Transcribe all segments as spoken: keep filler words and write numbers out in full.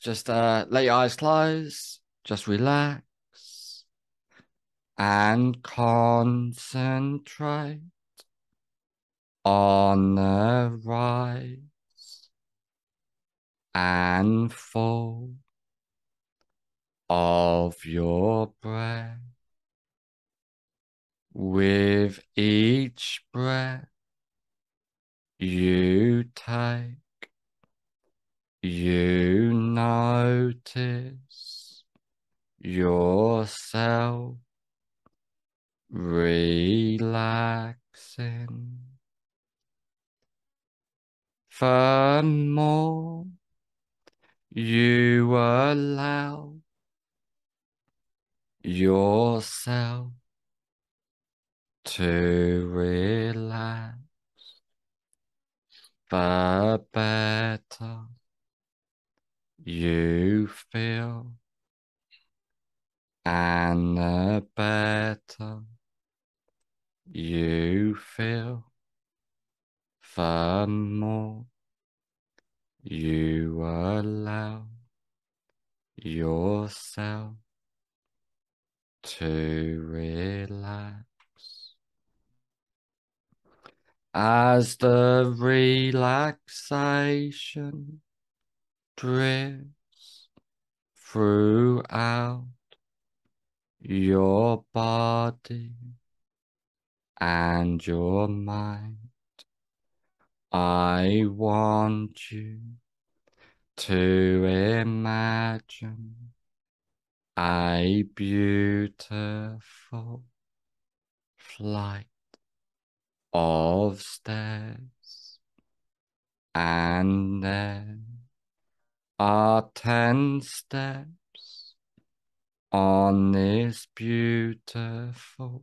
Just uh, let your eyes close. Just relax. And concentrate on the rise and fall of your breath. With each breath you take, you notice yourself relaxing. Furthermore, you allow yourself to relax, the better you feel, and the better you feel, the more you allow yourself to relax. As the relaxation drifts throughout your body and your mind, I want you to imagine a beautiful flight of stairs, and there are ten steps on this beautiful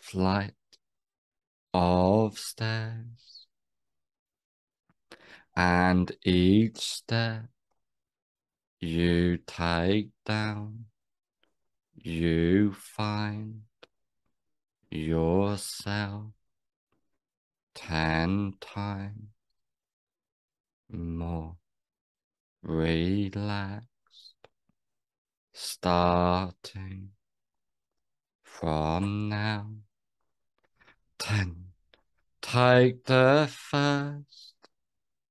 flight of stairs, and each step you take down, you find yourself ten times more relaxed, starting from now. Ten. Take the first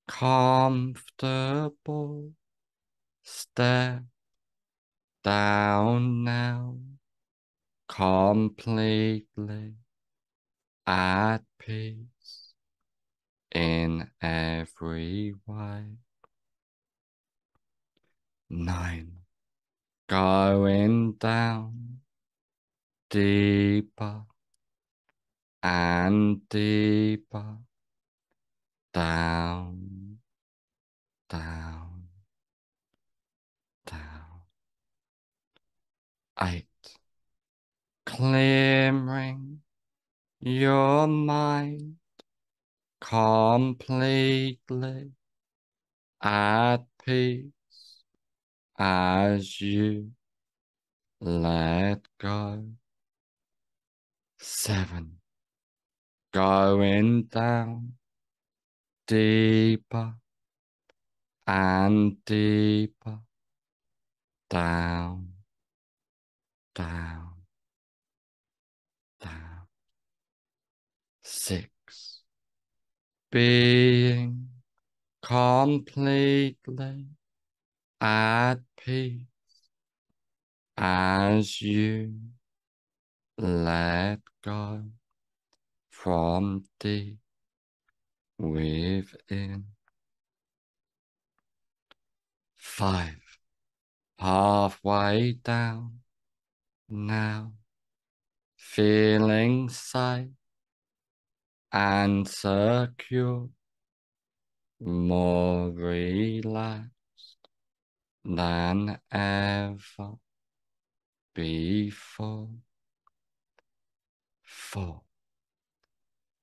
comfortable step down now, completely at peace in every way. Nine. Going down deeper and deeper, down, down, down. Eight. Clearing your mind completely at peace as you let go. Seven. Going down deeper and deeper, down, down. Down. Six. Being completely at peace as you let go from deep within. Five. Halfway down now, feeling safe and secure, more relaxed than ever before. Four.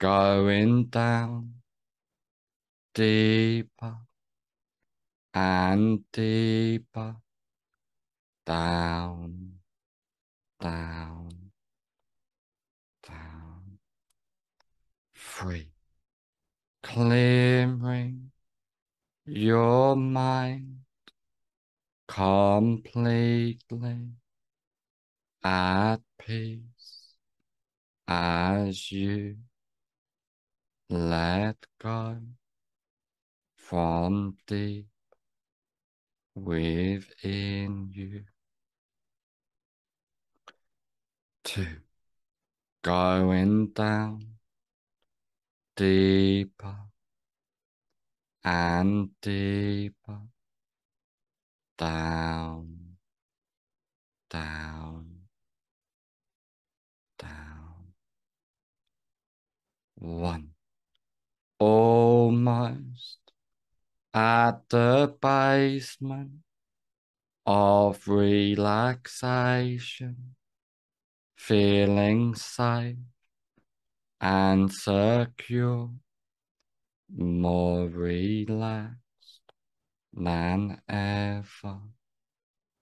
Going down deeper and deeper, down, down. Three. Clearing your mind completely at peace as you let go from deep within you to going down deeper and deeper, down, down, down. One, almost at the basement of relaxation, feeling safe and secure, more relaxed than ever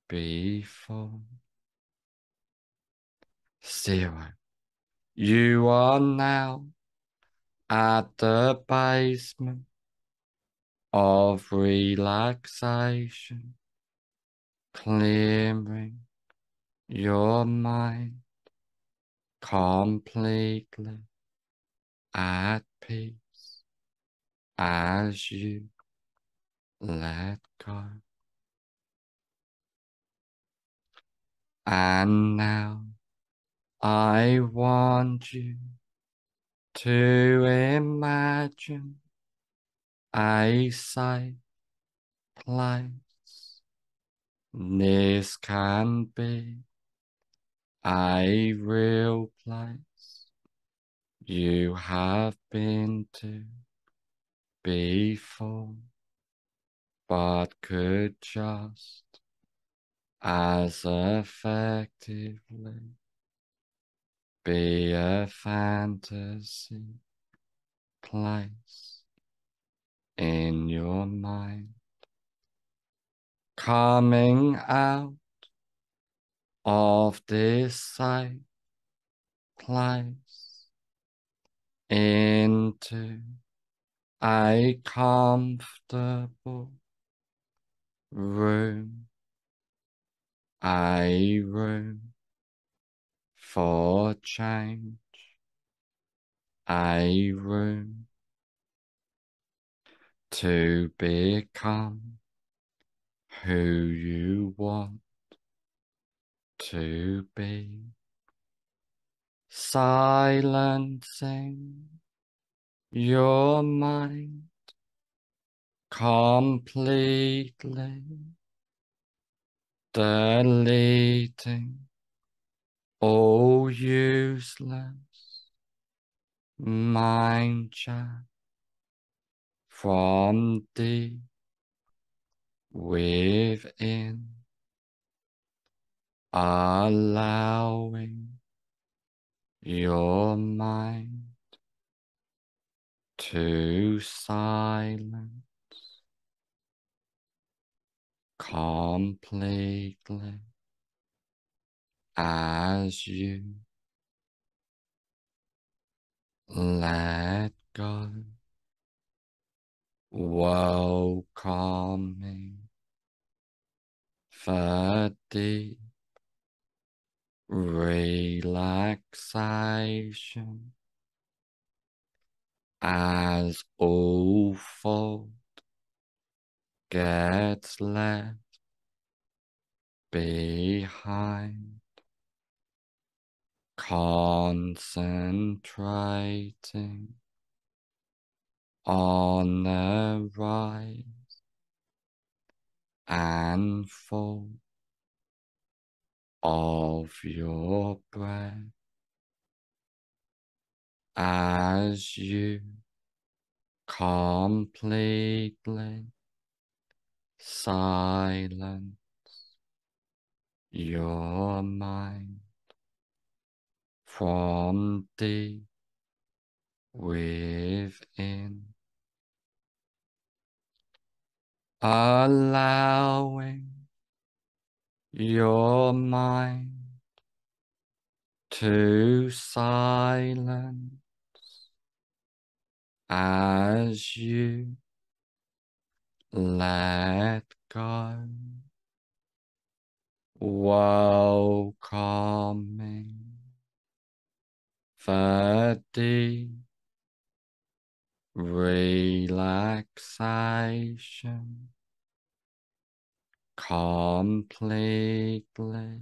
before. Zero. You are now at the basement of relaxation, clearing your mind completely at peace as you let go. And now I want you to imagine a safe place. This can be a real place you have been to before, but could just as effectively be a fantasy place in your mind. Coming out of this safe place into a comfortable room, a room for change, a room to become who you want to be, silencing your mind completely, deleting all useless mind chat from deep within, allowing your mind to silence completely as you let go, welcoming for deep relaxation as all thought gets left behind, concentrating on the rise and fall of your breath as you completely silence your mind from deep within, allowing your mind to silence as you Let God welcoming thirty relaxation completely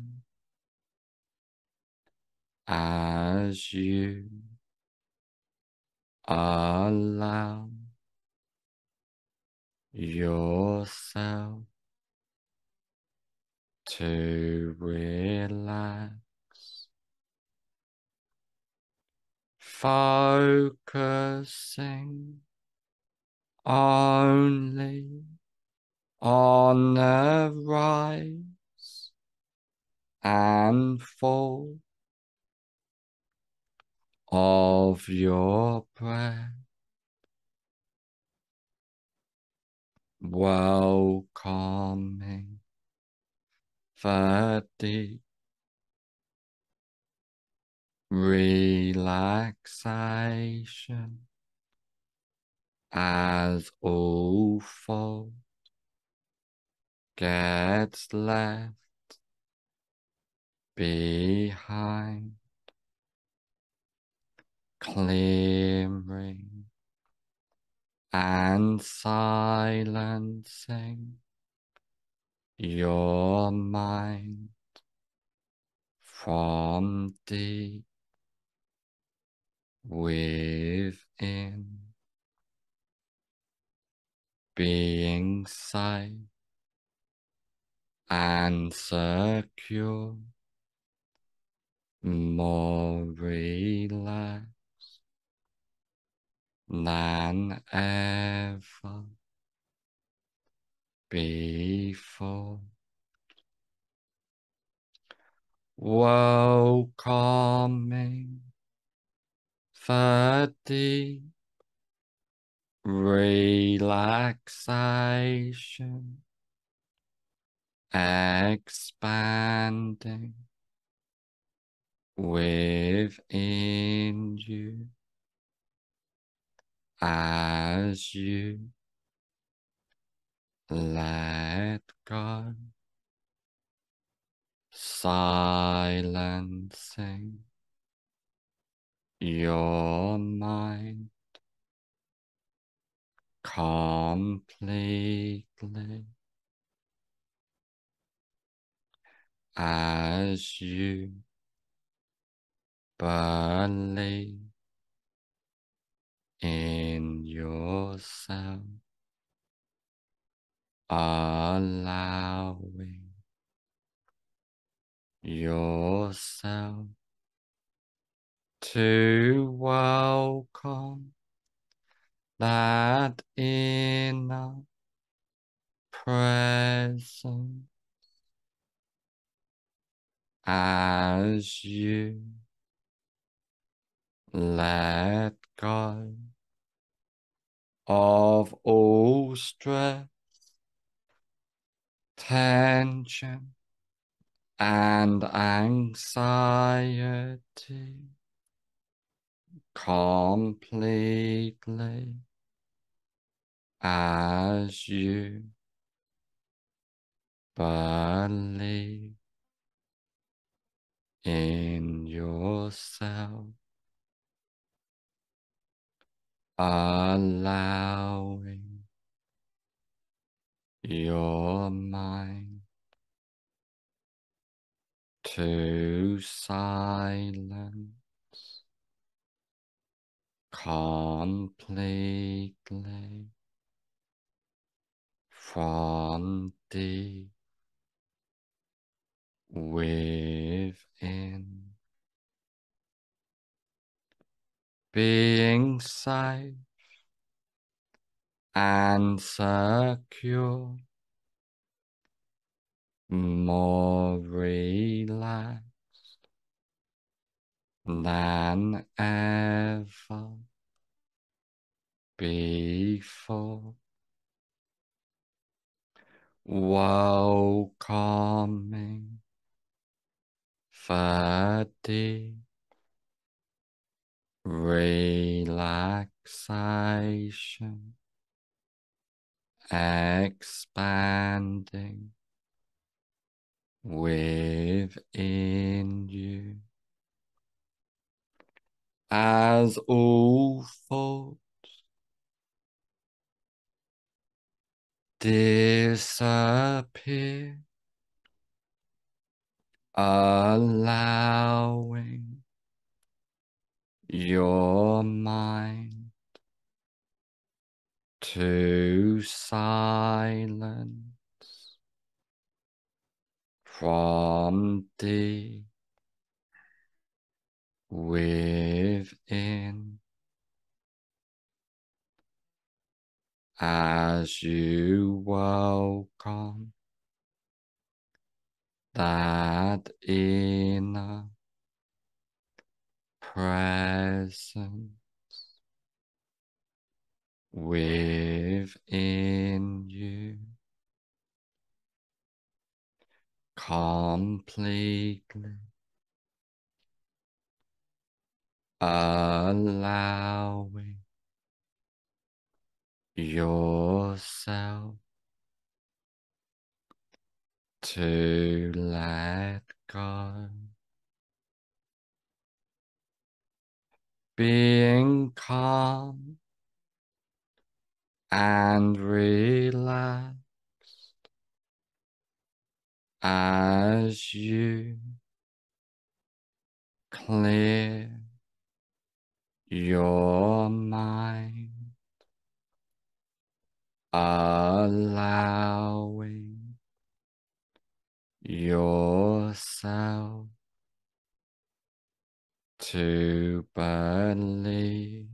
as you allow yourself to relax. Focusing only on the rise and fall of your breath. Welcoming thirty relaxation as all fold gets left behind, clearing and silencing your mind from deep within, being safe and secure, more relaxed than ever before. Welcoming thirty relaxation, expanding within you as you let go, silencing your mind completely as you believe in yourself, allowing yourself to welcome that inner presence as you let go of all stress, tension, and anxiety completely as you believe in yourself, allowing your mind to silence completely from deep within, being safe and secure, more relaxed than ever before. Welcoming thirty relaxation, expanding within you as all thoughts disappear, allowing your mind to silence from deep within. As you welcome that inner presence within you, completely allowing yourself to let go, being calm and relaxed as you clear your mind, allowing yourself to believe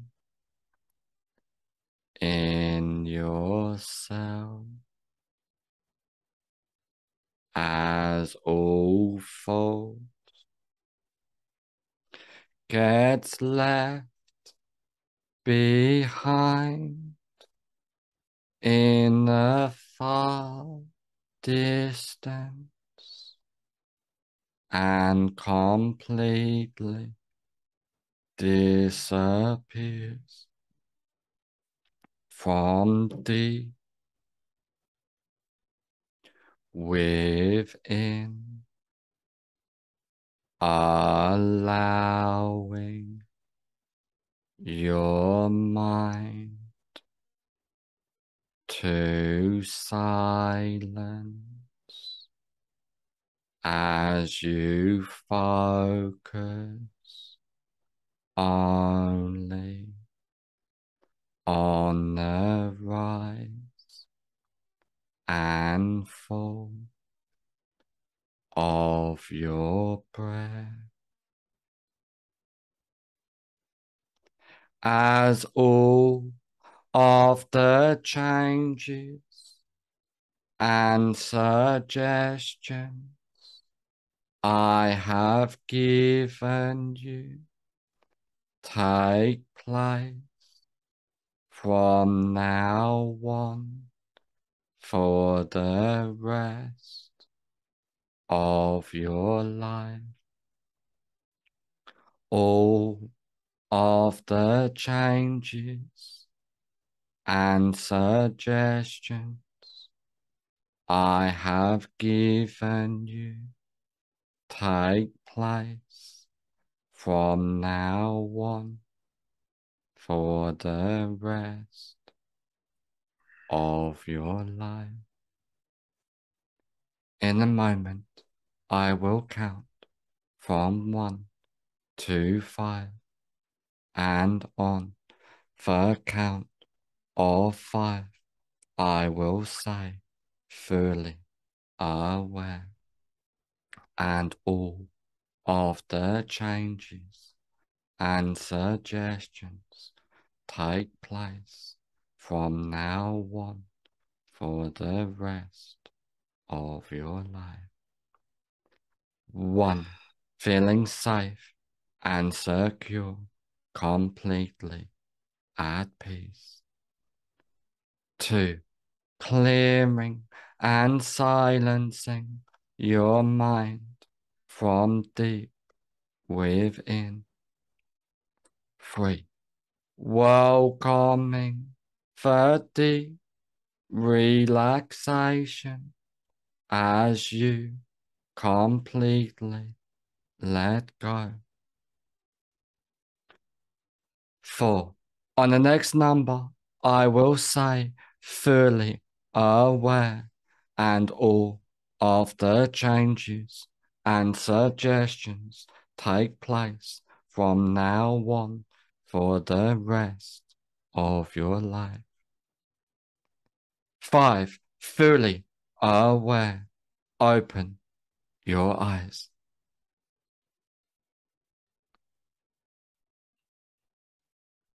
in yourself as all thoughts gets left behind in the far distance and completely disappears from deep within, allowing your mind to silence as you focus only on the rise and fall of your breath, as all of the changes and suggestions I have given you take place from now on for the rest of your life. All of the changes and suggestions I have given you take place from now on for the rest of your life. In a moment, I will count from one to five, and on the count of five, I will say, fully aware, and all of the changes and suggestions take place from now on for the rest of your life. One, feeling safe and secure, completely at peace. Two, clearing and silencing your mind from deep within. Three, welcoming the deep relaxation as you completely let go. Four. On the next number, I will say fully aware and all of the changes and suggestions take place from now on for the rest of your life. Five. Fully aware. Open your eyes.